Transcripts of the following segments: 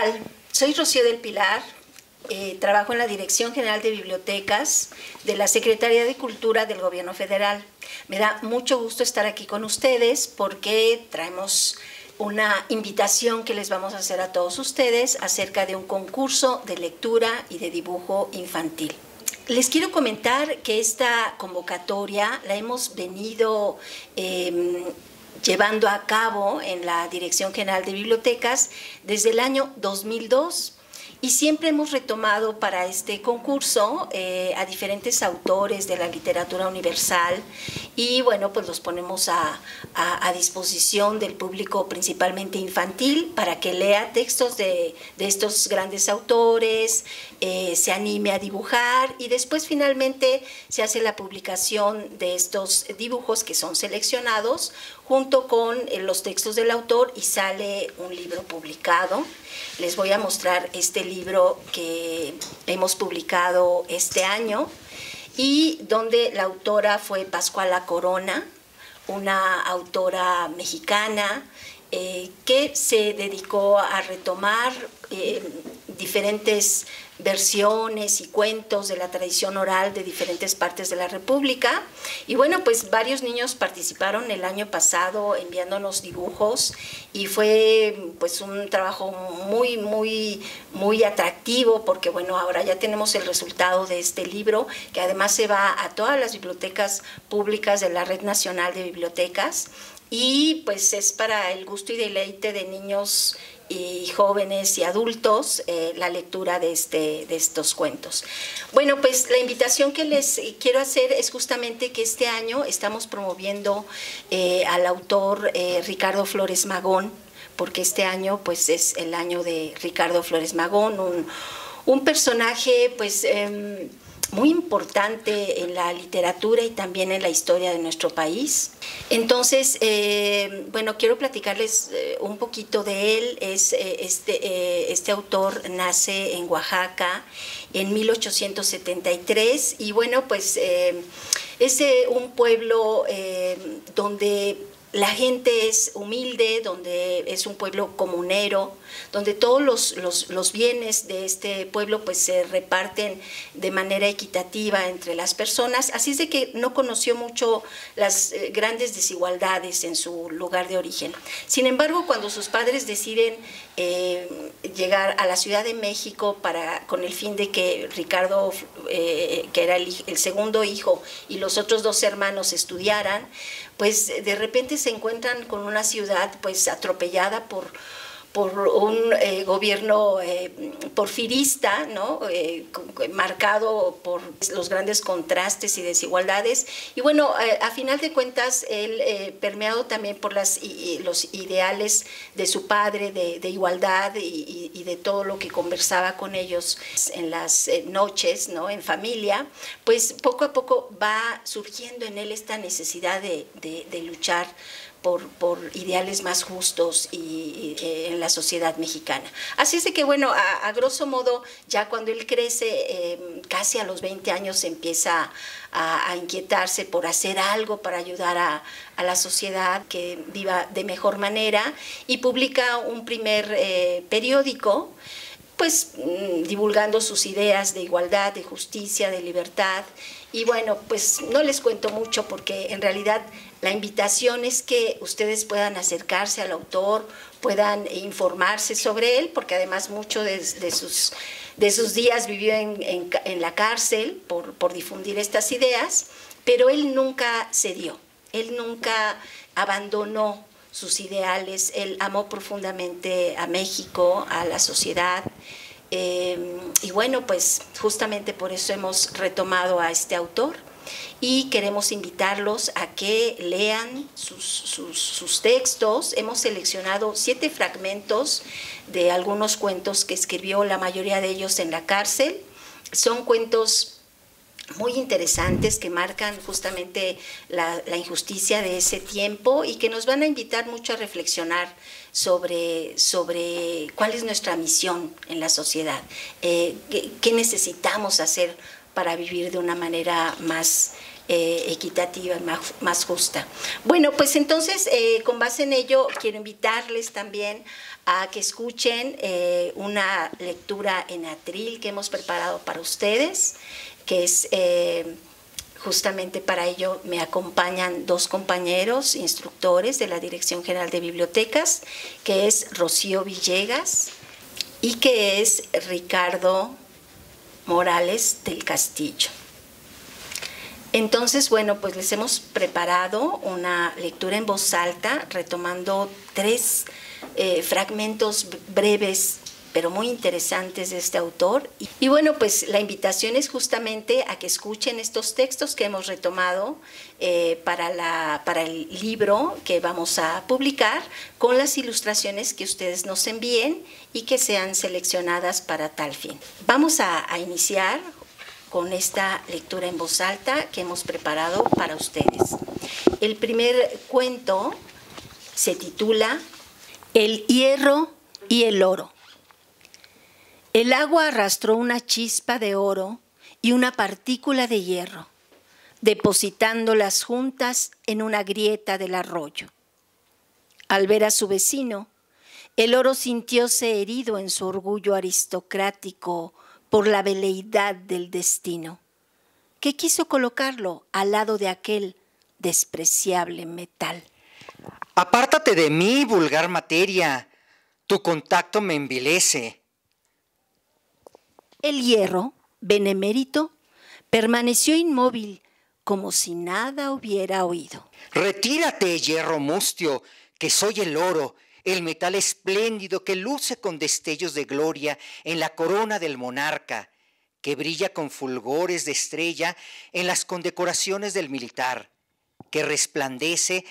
tal? Soy Rocío del Pilar, trabajo en la Dirección General de Bibliotecas de la Secretaría de Cultura del Gobierno Federal. Me da mucho gusto estar aquí con ustedes porque traemos una invitación que les vamos a hacer a todos ustedes acerca de un concurso de lectura y de dibujo infantil. Les quiero comentar que esta convocatoria la hemos venido llevando a cabo en la Dirección General de Bibliotecas desde el año 2002 y siempre hemos retomado para este concurso a diferentes autores de la literatura universal y bueno, pues los ponemos a disposición del público principalmente infantil para que lea textos de estos grandes autores, se anime a dibujar y después finalmente se hace la publicación de estos dibujos que son seleccionados junto con los textos del autor y sale un libro publicado. Les voy a mostrar este libro que hemos publicado este año y donde la autora fue Pascuala Corona, una autora mexicana que se dedicó a retomar diferentes versiones y cuentos de la tradición oral de diferentes partes de la República. Y bueno, pues varios niños participaron el año pasado enviándonos dibujos y fue pues un trabajo muy atractivo porque bueno, ahora ya tenemos el resultado de este libro que además se va a todas las bibliotecas públicas de la Red Nacional de Bibliotecas y pues es para el gusto y deleite de niños y jóvenes y adultos la lectura de estos cuentos. Bueno, pues la invitación que les quiero hacer es justamente que este año estamos promoviendo al autor Ricardo Flores Magón, porque este año pues es el año de Ricardo Flores Magón, un personaje pues muy importante en la literatura y también en la historia de nuestro país. Entonces, bueno, quiero platicarles un poquito de él. Este autor nace en Oaxaca en 1873 y bueno, pues es un pueblo donde la gente es humilde, donde es un pueblo comunero, donde todos los bienes de este pueblo pues se reparten de manera equitativa entre las personas. Así es de que no conoció mucho las grandes desigualdades en su lugar de origen. Sin embargo, cuando sus padres deciden llegar a la Ciudad de México con el fin de que Ricardo, que era el segundo hijo, y los otros dos hermanos estudiaran, pues de repente se encuentran con una ciudad pues atropellada por un gobierno porfirista, ¿no? Marcado por los grandes contrastes y desigualdades. Y bueno, a final de cuentas, él permeado también por los ideales de su padre, de igualdad y de todo lo que conversaba con ellos en las noches, ¿no? En familia, pues poco a poco va surgiendo en él esta necesidad de luchar por ideales más justos y en la sociedad mexicana. Así es de que, bueno, a grosso modo, ya cuando él crece, casi a los 20 años empieza a inquietarse por hacer algo para ayudar a la sociedad que viva de mejor manera y publica un primer periódico, pues divulgando sus ideas de igualdad, de justicia, de libertad. Y bueno, pues no les cuento mucho porque en realidad la invitación es que ustedes puedan acercarse al autor, puedan informarse sobre él, porque además mucho de sus días vivió en la cárcel por difundir estas ideas, pero él nunca cedió, él nunca abandonó sus ideales, él amó profundamente a México, a la sociedad. Y bueno, pues justamente por eso hemos retomado a este autor y queremos invitarlos a que lean sus textos. Hemos seleccionado 7 fragmentos de algunos cuentos que escribió, la mayoría de ellos en la cárcel. Son cuentos muy interesantes que marcan justamente la injusticia de ese tiempo y que nos van a invitar mucho a reflexionar sobre cuál es nuestra misión en la sociedad, qué necesitamos hacer para vivir de una manera más equitativa, más justa. Bueno, pues entonces, con base en ello, quiero invitarles también a que escuchen una lectura en atril que hemos preparado para ustedes, que es justamente para ello me acompañan dos compañeros instructores de la Dirección General de Bibliotecas, que es Rocío Villegas y que es Ricardo Morales del Castillo. Entonces, bueno, pues les hemos preparado una lectura en voz alta, retomando tres fragmentos breves, pero muy interesantes de este autor. Y bueno, pues la invitación es justamente a que escuchen estos textos que hemos retomado para el libro que vamos a publicar, con las ilustraciones que ustedes nos envíen y que sean seleccionadas para tal fin. Vamos a iniciar con esta lectura en voz alta que hemos preparado para ustedes. El primer cuento se titula El hierro y el oro. El agua arrastró una chispa de oro y una partícula de hierro, depositándolas juntas en una grieta del arroyo. Al ver a su vecino, el oro sintióse herido en su orgullo aristocrático por la veleidad del destino, que quiso colocarlo al lado de aquel despreciable metal. Apártate de mí, vulgar materia, tu contacto me envilece. El hierro, benemérito, permaneció inmóvil como si nada hubiera oído. Retírate, hierro mustio, que soy el oro, el metal espléndido que luce con destellos de gloria en la corona del monarca, que brilla con fulgores de estrella en las condecoraciones del militar, que resplandece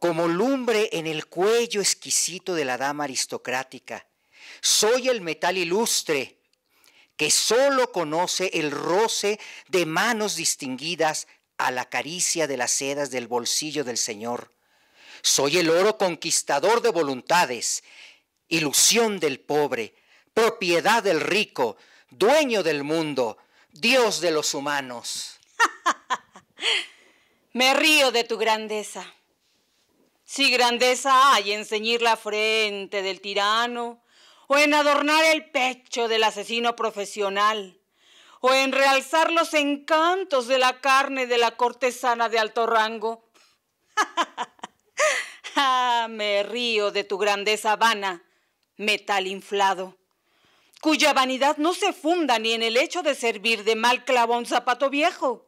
como lumbre en el cuello exquisito de la dama aristocrática. Soy el metal ilustre, que solo conoce el roce de manos distinguidas a la caricia de las sedas del bolsillo del señor. Soy el oro conquistador de voluntades, ilusión del pobre, propiedad del rico, dueño del mundo, Dios de los humanos. Me río de tu grandeza. Si grandeza hay en ceñir la frente del tirano, o en adornar el pecho del asesino profesional, o en realzar los encantos de la carne de la cortesana de alto rango. Ah, me río de tu grandeza vana, metal inflado, cuya vanidad no se funda ni en el hecho de servir de mal clavo a un zapato viejo.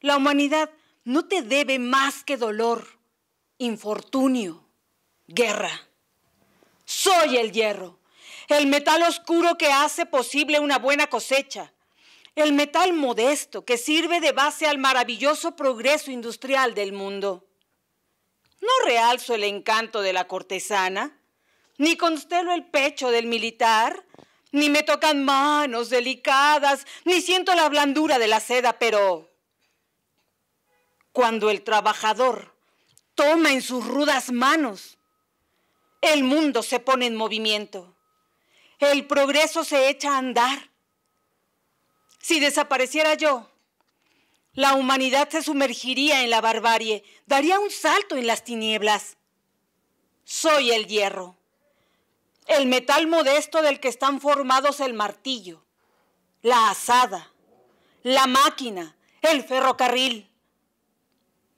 La humanidad no te debe más que dolor, infortunio, guerra. Soy el hierro, el metal oscuro que hace posible una buena cosecha, el metal modesto que sirve de base al maravilloso progreso industrial del mundo. No realzo el encanto de la cortesana, ni constelo el pecho del militar, ni me tocan manos delicadas, ni siento la blandura de la seda, pero cuando el trabajador toma en sus rudas manos, el mundo se pone en movimiento, el progreso se echa a andar. Si desapareciera yo, la humanidad se sumergiría en la barbarie, daría un salto en las tinieblas. Soy el hierro, el metal modesto del que están formados el martillo, la azada, la máquina, el ferrocarril.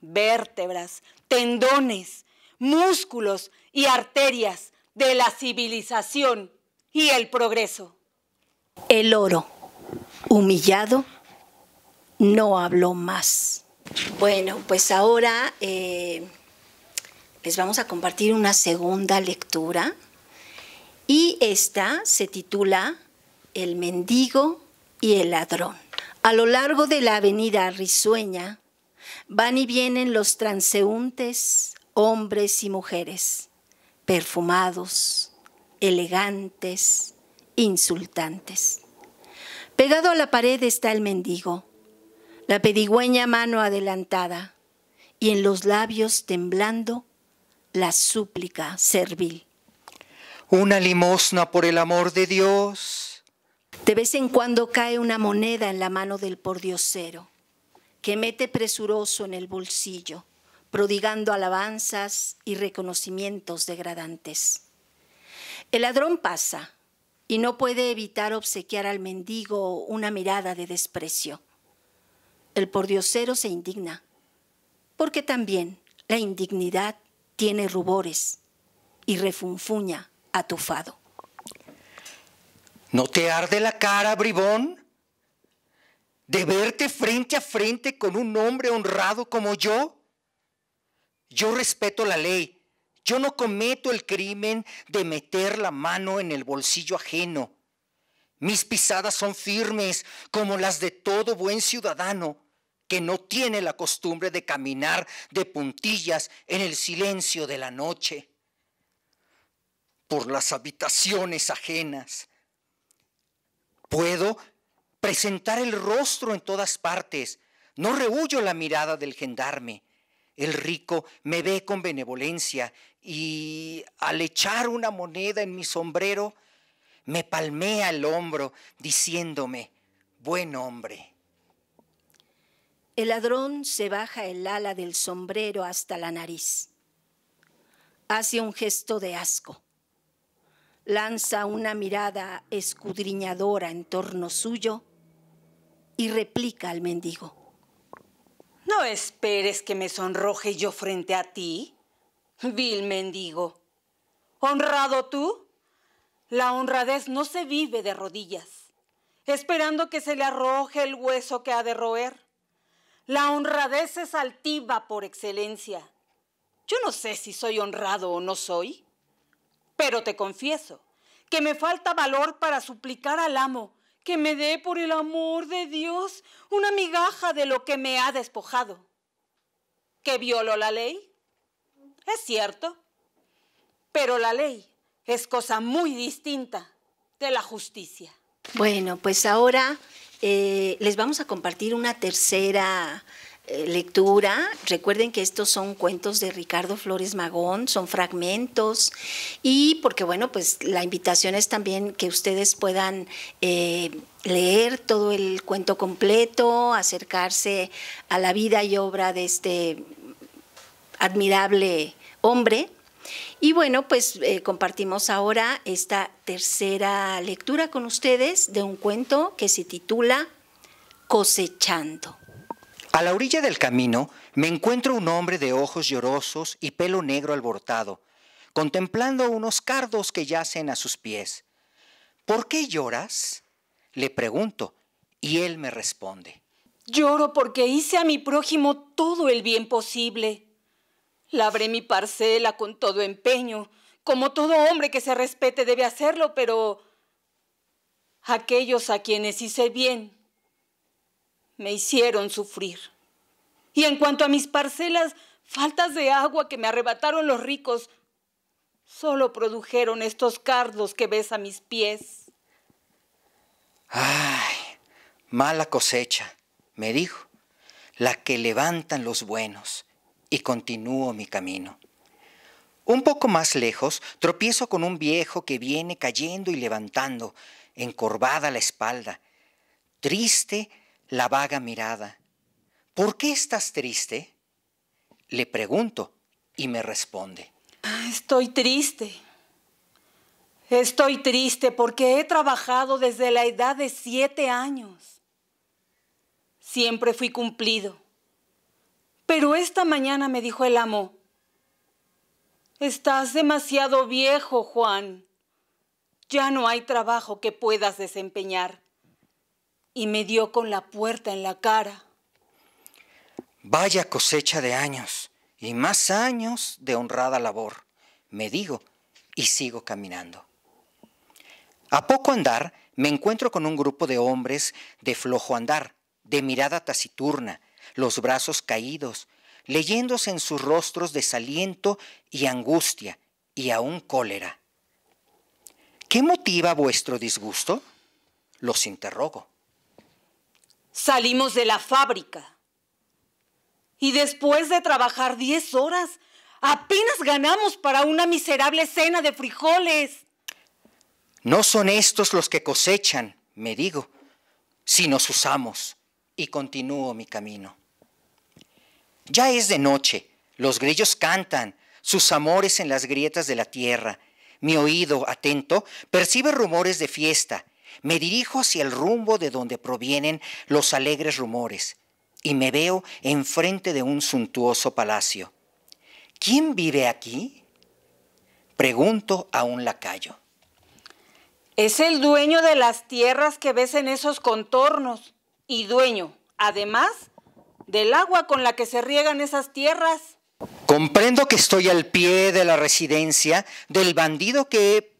Vértebras, tendones, músculos y arterias de la civilización y el progreso. El oro, humillado, no habló más. Bueno, pues ahora les vamos a compartir una segunda lectura y esta se titula El mendigo y el ladrón. A lo largo de la avenida risueña van y vienen los transeúntes, hombres y mujeres, perfumados, elegantes, insultantes. Pegado a la pared está el mendigo, la pedigüeña mano adelantada y en los labios temblando la súplica servil. Una limosna por el amor de Dios. De vez en cuando cae una moneda en la mano del pordiosero, que mete presuroso en el bolsillo, prodigando alabanzas y reconocimientos degradantes. El ladrón pasa y no puede evitar obsequiar al mendigo una mirada de desprecio. El pordiosero se indigna, porque también la indignidad tiene rubores y refunfuña atufado. ¿No te arde la cara, bribón, de verte frente a frente con un hombre honrado como yo? Yo respeto la ley. Yo no cometo el crimen de meter la mano en el bolsillo ajeno. Mis pisadas son firmes como las de todo buen ciudadano que no tiene la costumbre de caminar de puntillas en el silencio de la noche, por las habitaciones ajenas. Puedo presentar el rostro en todas partes. No rehuyo la mirada del gendarme. El rico me ve con benevolencia y al echar una moneda en mi sombrero, me palmea el hombro diciéndome, buen hombre. El ladrón se baja el ala del sombrero hasta la nariz. Hace un gesto de asco. Lanza una mirada escudriñadora en torno suyo y replica al mendigo. No esperes que me sonroje yo frente a ti, vil mendigo. ¿Honrado tú? La honradez no se vive de rodillas, esperando que se le arroje el hueso que ha de roer. La honradez es altiva por excelencia. Yo no sé si soy honrado o no soy. Pero te confieso que me falta valor para suplicar al amo que me dé, por el amor de Dios, una migaja de lo que me ha despojado. ¿Que violó la ley? Es cierto, pero la ley es cosa muy distinta de la justicia. Bueno, pues ahora les vamos a compartir una tercera lectura. Recuerden que estos son cuentos de Ricardo Flores Magón, son fragmentos, y porque bueno, pues la invitación es también que ustedes puedan leer todo el cuento completo, acercarse a la vida y obra de este admirable hombre. Y bueno, pues compartimos ahora esta tercera lectura con ustedes de un cuento que se titula Cosechando. A la orilla del camino me encuentro un hombre de ojos llorosos y pelo negro alborotado, contemplando unos cardos que yacen a sus pies. ¿Por qué lloras?, le pregunto, y él me responde. Lloro porque hice a mi prójimo todo el bien posible. Labré mi parcela con todo empeño, como todo hombre que se respete debe hacerlo, pero aquellos a quienes hice bien me hicieron sufrir. Y en cuanto a mis parcelas, faltas de agua que me arrebataron los ricos, solo produjeron estos cardos que ves a mis pies. Ay, mala cosecha, me dijo, la que levantan los buenos, y continúo mi camino. Un poco más lejos, tropiezo con un viejo que viene cayendo y levantando, encorvada la espalda, triste, la vaga mirada. ¿Por qué estás triste?, le pregunto, y me responde. Estoy triste. Estoy triste porque he trabajado desde la edad de 7 años. Siempre fui cumplido. Pero esta mañana me dijo el amo, estás demasiado viejo, Juan. Ya no hay trabajo que puedas desempeñar. Y me dio con la puerta en la cara. Vaya cosecha de años, y más años de honrada labor, me digo, y sigo caminando. A poco andar, me encuentro con un grupo de hombres de flojo andar, de mirada taciturna, los brazos caídos, leyéndose en sus rostros desaliento y angustia, y aún cólera. ¿Qué motiva vuestro disgusto?, los interrogo. Salimos de la fábrica y después de trabajar 10 horas, apenas ganamos para una miserable cena de frijoles. No son estos los que cosechan, me digo, si nos usamos, y continúo mi camino. Ya es de noche, los grillos cantan sus amores en las grietas de la tierra Mi oído, atento, percibe rumores de fiesta. Me dirijo hacia el rumbo de donde provienen los alegres rumores y me veo enfrente de un suntuoso palacio. ¿Quién vive aquí? Pregunto a un lacayo. Es el dueño de las tierras que ves en esos contornos y dueño, además, del agua con la que se riegan esas tierras. Comprendo que estoy al pie de la residencia del bandido que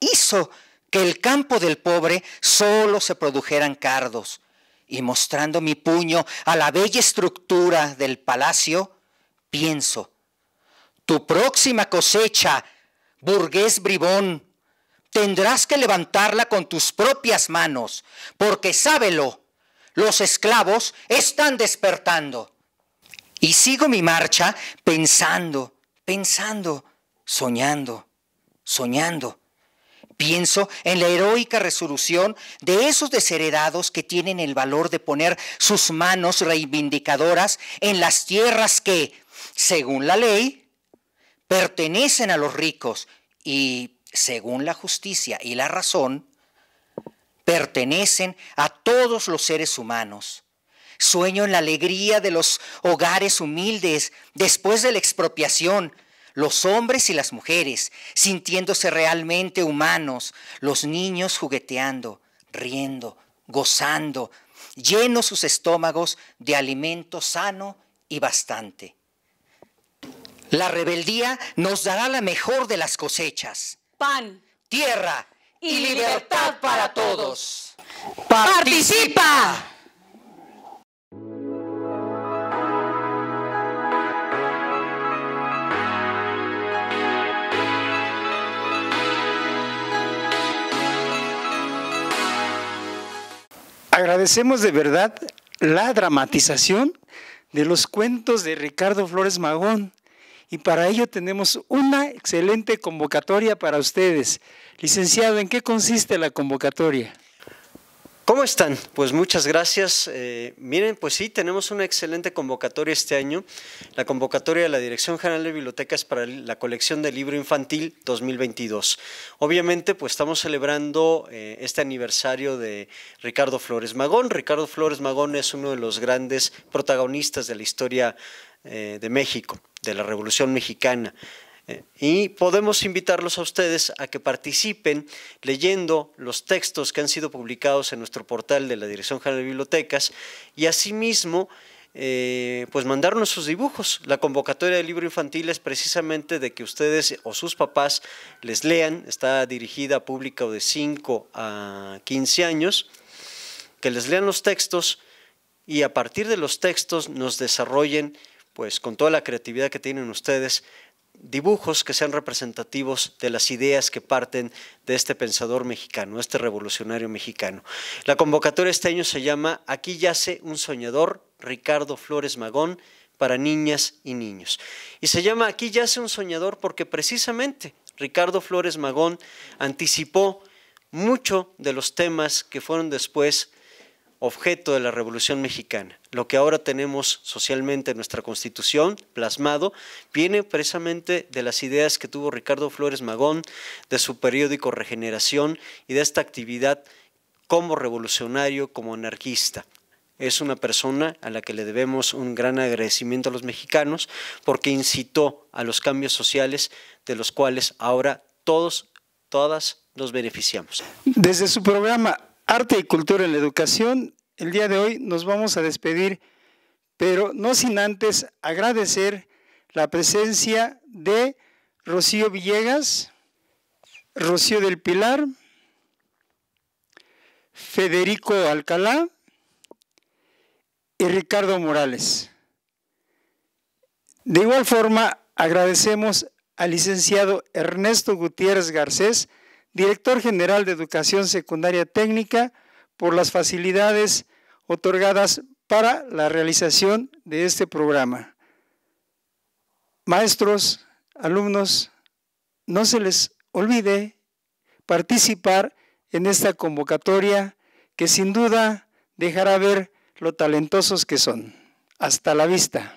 hizo que el campo del pobre solo se produjeran cardos, y mostrando mi puño a la bella estructura del palacio, pienso: tu próxima cosecha, burgués bribón, tendrás que levantarla con tus propias manos, porque sábelo, los esclavos están despertando. Y sigo mi marcha pensando, soñando, Pienso en la heroica resolución de esos desheredados que tienen el valor de poner sus manos reivindicadoras en las tierras que, según la ley, pertenecen a los ricos y, según la justicia y la razón, pertenecen a todos los seres humanos. Sueño en la alegría de los hogares humildes después de la expropiación, los hombres y las mujeres sintiéndose realmente humanos, los niños jugueteando, riendo, gozando, llenos sus estómagos de alimento sano y bastante. La rebeldía nos dará la mejor de las cosechas. Pan, tierra y libertad para todos. ¡Participa! Agradecemos de verdad la dramatización de los cuentos de Ricardo Flores Magón y para ello tenemos una excelente convocatoria para ustedes. Licenciado, ¿en qué consiste la convocatoria? ¿Cómo están? Pues muchas gracias. Miren, pues sí, tenemos una excelente convocatoria este año, la convocatoria de la Dirección General de Bibliotecas para la colección de libro infantil 2022. Obviamente, pues estamos celebrando este aniversario de Ricardo Flores Magón. Ricardo Flores Magón es uno de los grandes protagonistas de la historia de México, de la Revolución Mexicana. Y podemos invitarlos a ustedes a que participen leyendo los textos que han sido publicados en nuestro portal de la Dirección General de Bibliotecas y asimismo pues mandarnos sus dibujos. La convocatoria de libro infantil es precisamente de que ustedes o sus papás les lean, está dirigida a público de 5 a 15 años, que les lean los textos y a partir de los textos nos desarrollen pues con toda la creatividad que tienen ustedes, dibujos que sean representativos de las ideas que parten de este pensador mexicano, este revolucionario mexicano. La convocatoria este año se llama Aquí yace un soñador, Ricardo Flores Magón, para niñas y niños. Y se llama Aquí yace un soñador porque precisamente Ricardo Flores Magón anticipó mucho de los temas que fueron después objeto de la Revolución Mexicana. Lo que ahora tenemos socialmente en nuestra Constitución plasmado viene precisamente de las ideas que tuvo Ricardo Flores Magón, de su periódico Regeneración y de esta actividad como revolucionario, como anarquista. Es una persona a la que le debemos un gran agradecimiento a los mexicanos porque incitó a los cambios sociales de los cuales ahora todos, todas nos beneficiamos. Desde su programa Arte y Cultura en la Educación, el día de hoy nos vamos a despedir, pero no sin antes agradecer la presencia de Rocío Villegas, Rocío del Pilar, Federico Alcalá y Ricardo Morales. De igual forma, agradecemos al licenciado Ernesto Gutiérrez Garcés, Director General de Educación Secundaria Técnica, por las facilidades otorgadas para la realización de este programa. Maestros, alumnos, no se les olvide participar en esta convocatoria que sin duda dejará ver lo talentosos que son. Hasta la vista.